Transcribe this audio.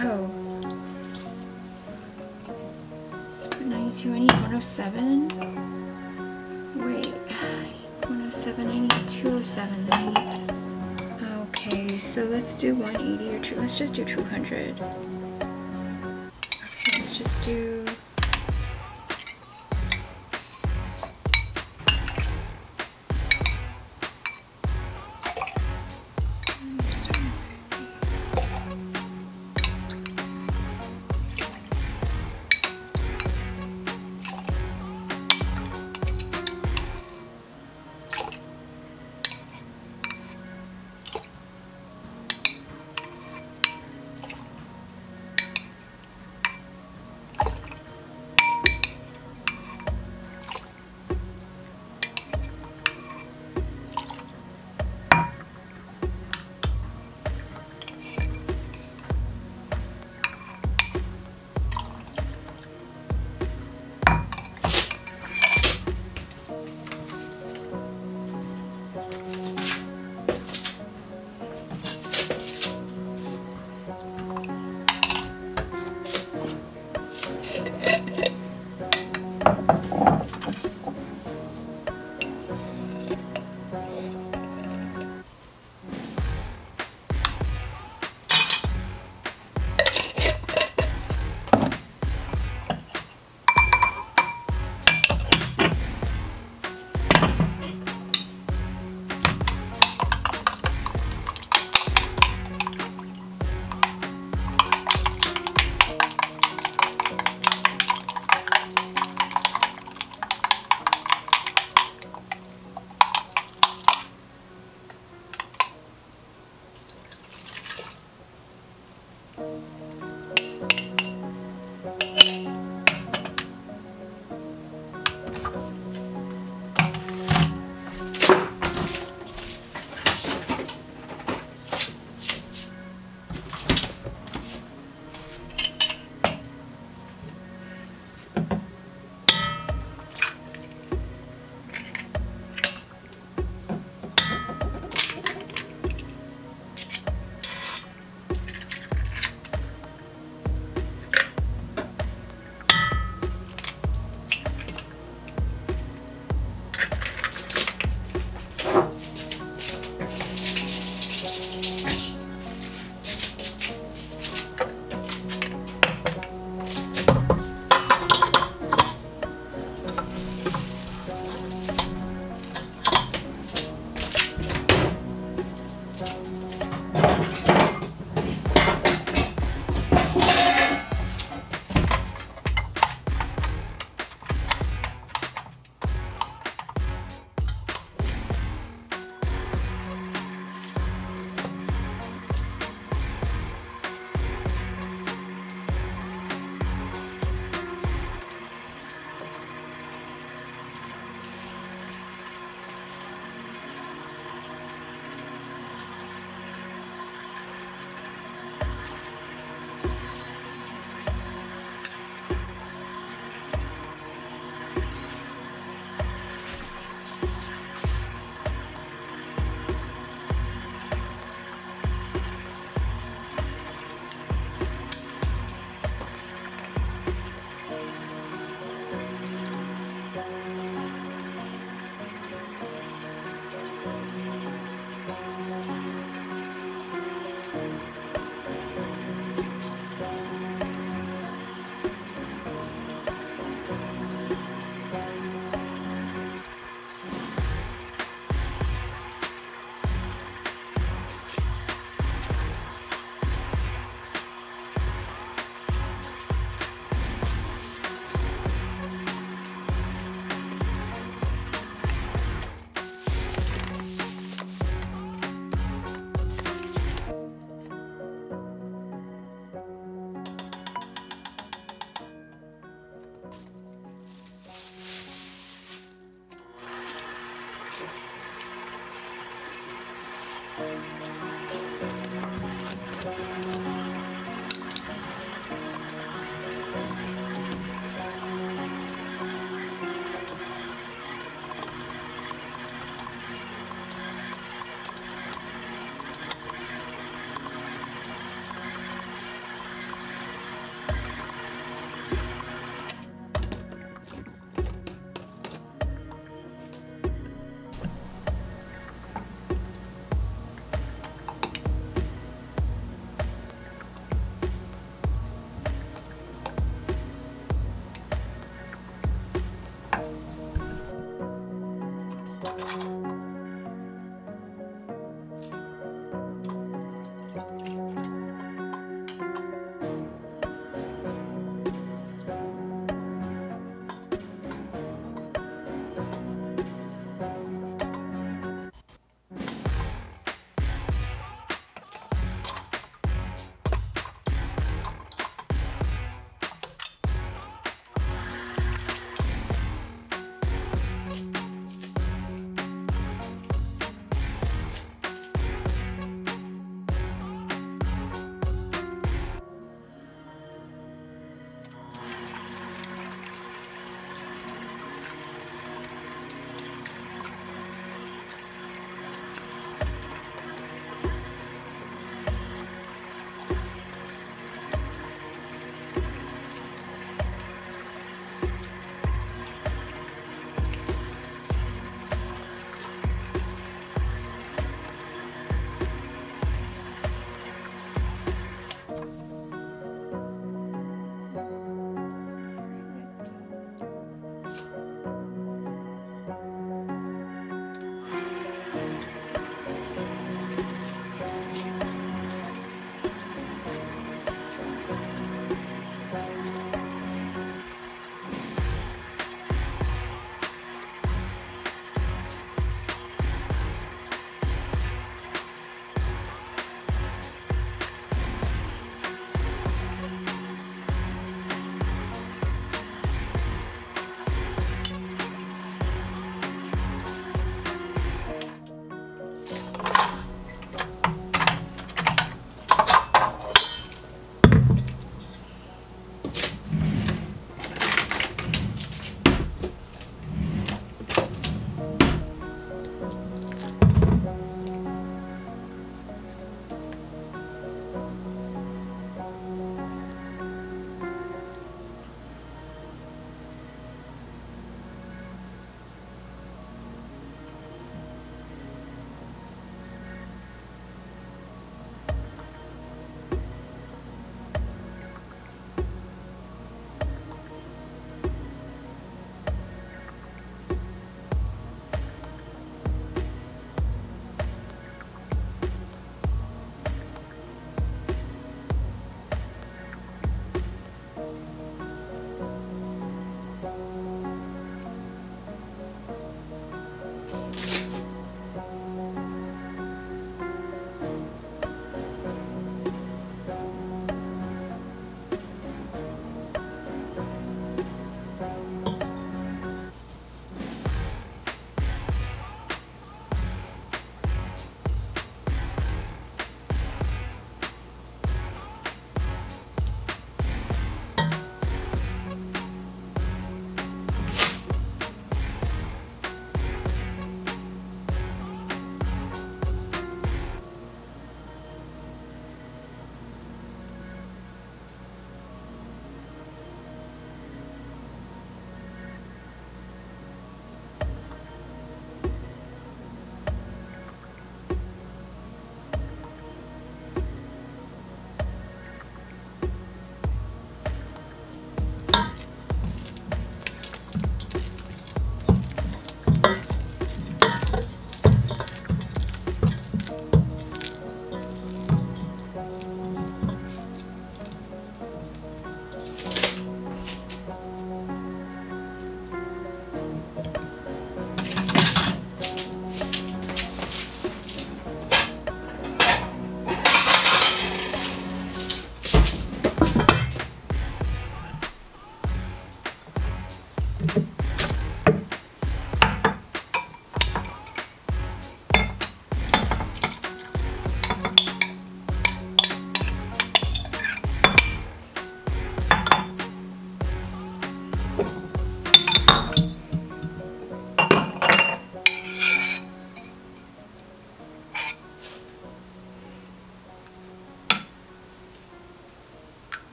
Oh. So for 92 I need 107. Wait. 107, I need 207 then. Okay, so let's do 180 or 2. Let's just do 200. Okay, let's just do...